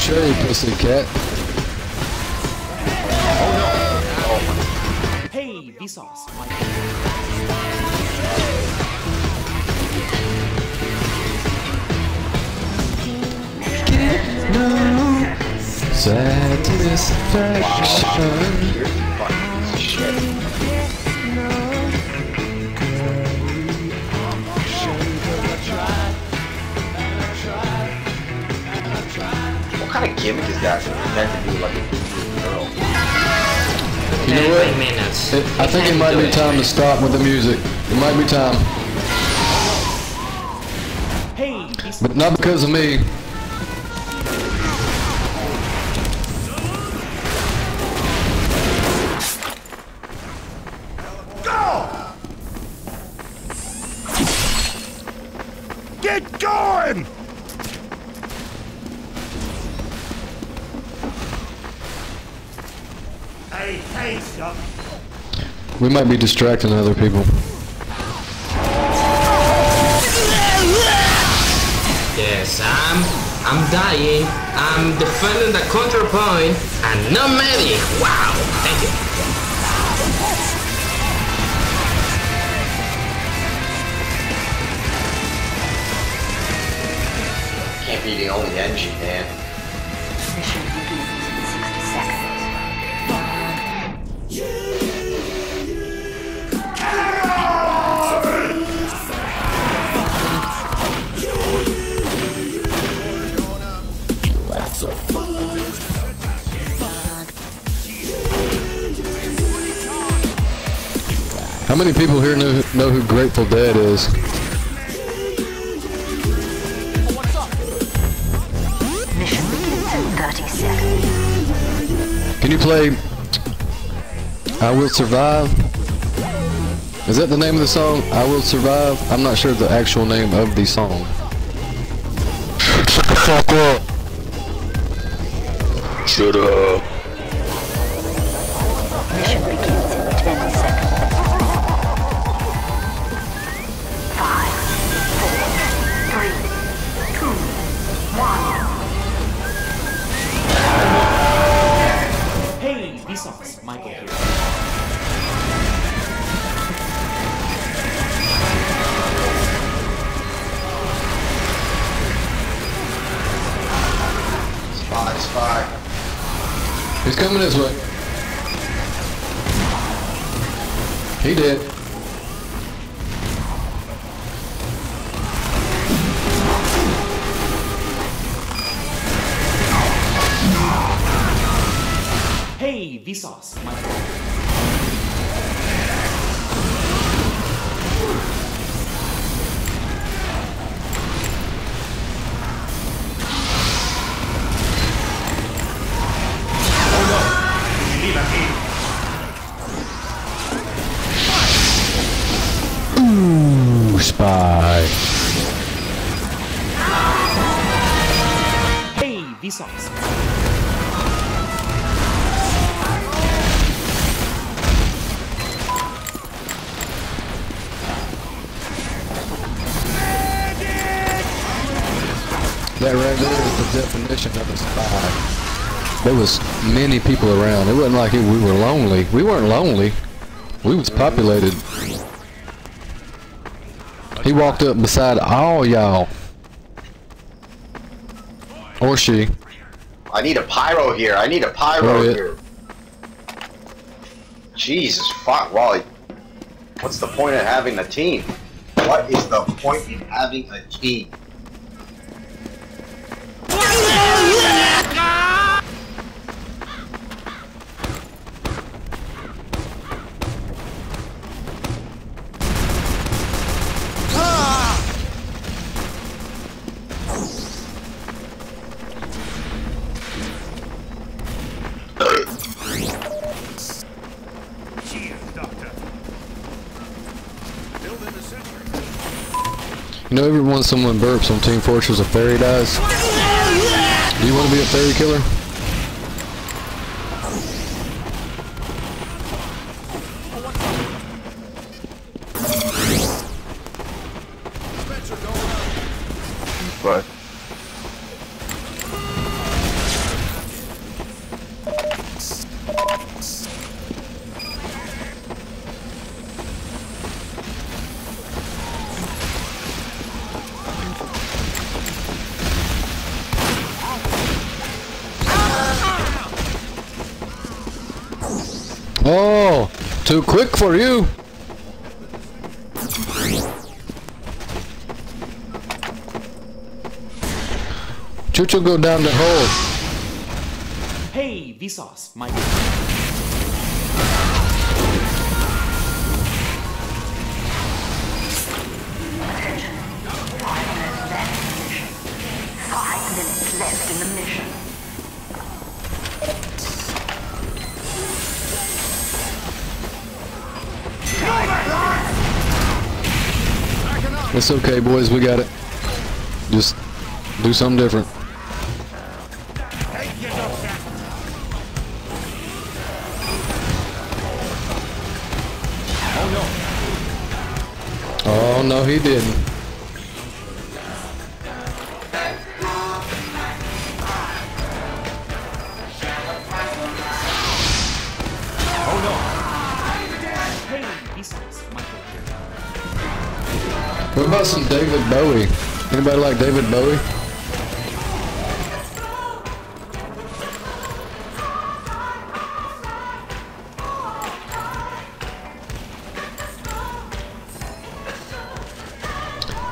sure, you pussycat. Oh no! Oh. Hey, Vsauce. Get no satisfaction. Wow. Shit. What kind of gimmick is that? To do like a girl. You know what? I think it might be time to stop with the music. It might be time. But not because of me. Go! Get going! We might be distracting other people. Yes, I'm dying. I'm defending the counterpoint. And no medic. Wow, thank you. Can't be the only engine, man. How many people here know who Grateful Dead is? What's up? Mission begins in 30 seconds. Can you play I Will Survive? Is that the name of the song? I Will Survive? I'm not sure the actual name of the song. Shut the fuck up. Shut up. Mission begins in 10 seconds. 5, 4, 3, 2, 1. Hey, Vsauce, Michael here. Spy, spy. He's coming this way. He did. Hey, Vsauce, my ooh, spy. Hey, Vsauce. That right there is the definition of a spy. There was many people around. It wasn't like we were lonely. We weren't lonely. We was populated. He walked up beside all y'all. Or she. I need a pyro here. I need a pyro here. Jesus fuck, Wally. What's the point of having a team? What is the point in having a team? You know, every once someone burps on Team Fortress, a fairy dies. Do you want to be a fairy killer? What? Too quick for you! Choo-choo, go down the hole. Hey, Vsauce, my... It's okay, boys, we got it. Just do something different. Oh no, he didn't. What about some David Bowie? Anybody like David Bowie?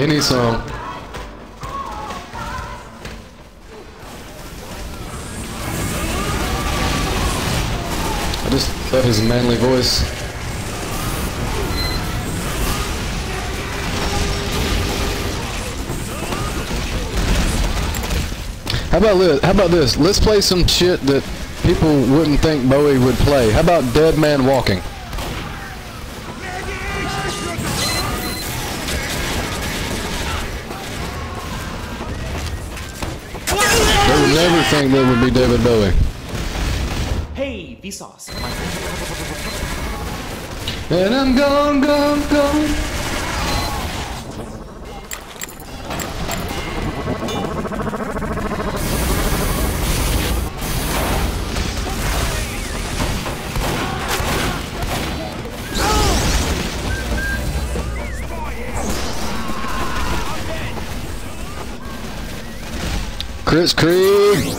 Any song. I just love his manly voice. How about this? Let's play some shit that people wouldn't think Bowie would play. How about Dead Man Walking? They would never think that would be David Bowie. Hey, Vsauce. And I'm gone, gone, gone. Chris Krieg!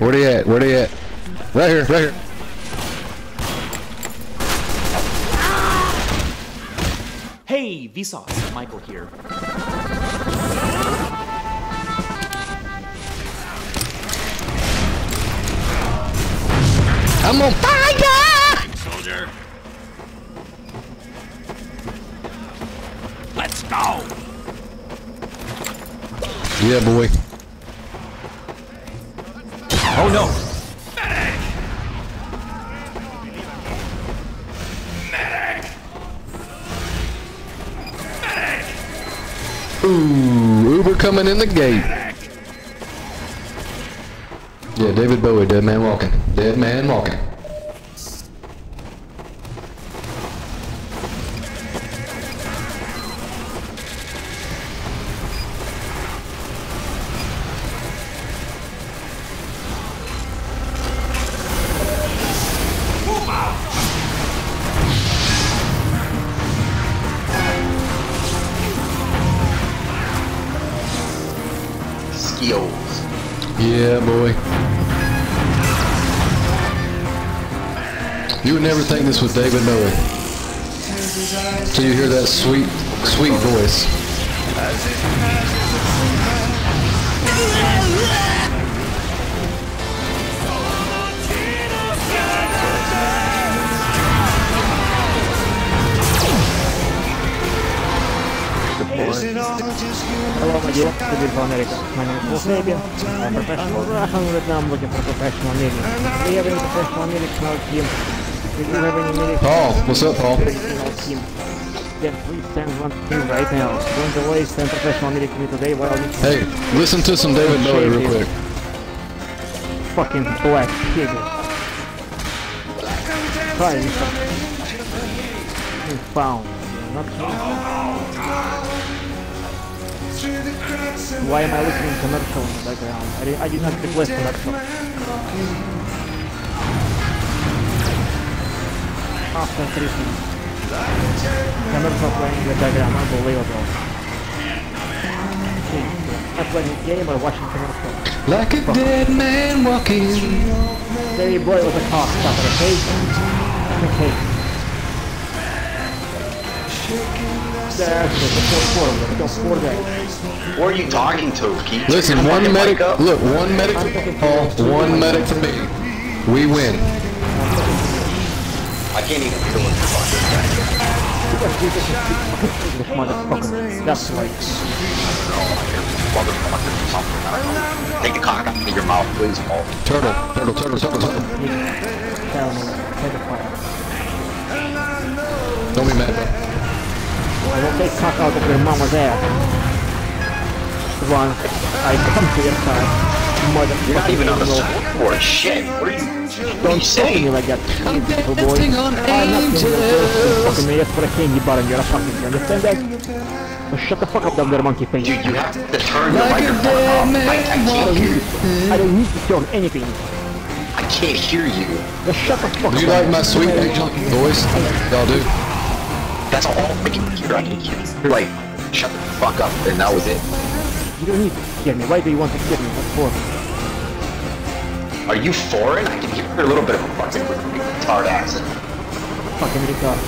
Where he at? Where he at? Right here, right here. Hey, Vsauce, Michael here. I'm on fire! Soldier. Let's go! Yeah, boy. Oh no! Medic! Medic! Medic! Ooh, Uber coming in the gate. Medic. Yeah, David Bowie, Dead Man Walking. Dead Man Walking. Yeah, boy. You would never think this was David Bowie. Till you hear that sweet, sweet voice. Hello, my dear. David from America. My name is Xavier. I'm professional. I'm looking for professional medics. Do you have any professional medics in our team? Do you have any medics? Paul, what's up, Paul? Then please send one team right now. Don't delay, send professional medics to me today. Hey, listen to some David Bowie real quick. Fucking black pig. Try it. Found. Not found. Why am I listening to commercial in the background? I did not request commercial. After treatment. Commercial playing in the background, unbelievable. I'm playing a game or watching commercial. Like a dead man walking. There you boy with a car stopper, okay? Okay. Who are you talking to? Keith? Listen, one medic. Look, one medic to Paul, one medic to me. We win. I can't even hear what you're talking about. Motherfucker, that's like. Take the cock out of your mouth, please, Paul. Turtle. Don't be mad, bro. I don't take cock out of your mama's ass. Come on. I come to your side. You're not even on the sideboard. Shit. What are you saying? Don't say me like that. I'm dancing on angels. You're fucking me. That's what I came. You bottom. You're a fucking. You understand that? Well, shut the fuck up down there, monkey thing. Dude, you have to turn your microphone off. I can't hear you. I don't need to turn anything. I can't hear you. Well, shut the fuck up. Do you like my sweet angel voice? Y'all do. That's all I can hear. I can hear you. Like, shut the fuck up, and that was it. You don't need to scare me. Why do you want to scare me? What for? Are you foreign? I can hear a little bit of a fucking retard accent. Fucking retard.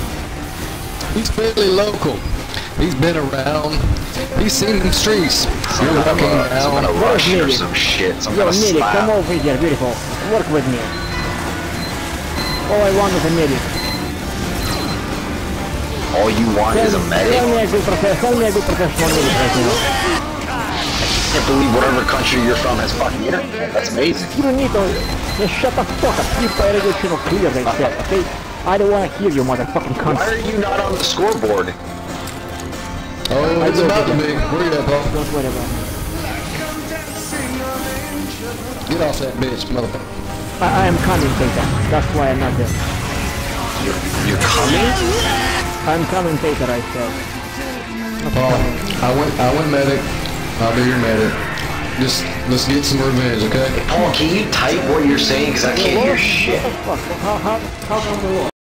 He's fairly local. He's been around. He's seen them streets. You're walking around. I'm gonna rush here some shit. So I'm gonna medic, slap. Come over here, beautiful. Work with me. All I want is a medic. All you want is a medic? I can't believe whatever country you're from has fucking internet. That's amazing. You don't need to... Just shut the fuck up. Keep the irrigation clear they said, okay? I don't want to hear you, motherfucking cunt. Why are you not on the scoreboard? Oh, it's about to be. Where are you at, Paul? Don't worry about it. Get off that bitch, motherfucker. I am coming, Peter. That's why I'm not there. You're coming? I'm coming, Peter, I said. Paul, I went medic. I'll be your medic. Just, let's get some revenge, okay? Hey, Paul, can you type what you're saying? Because I can't hear shit. What the fuck? How come the law?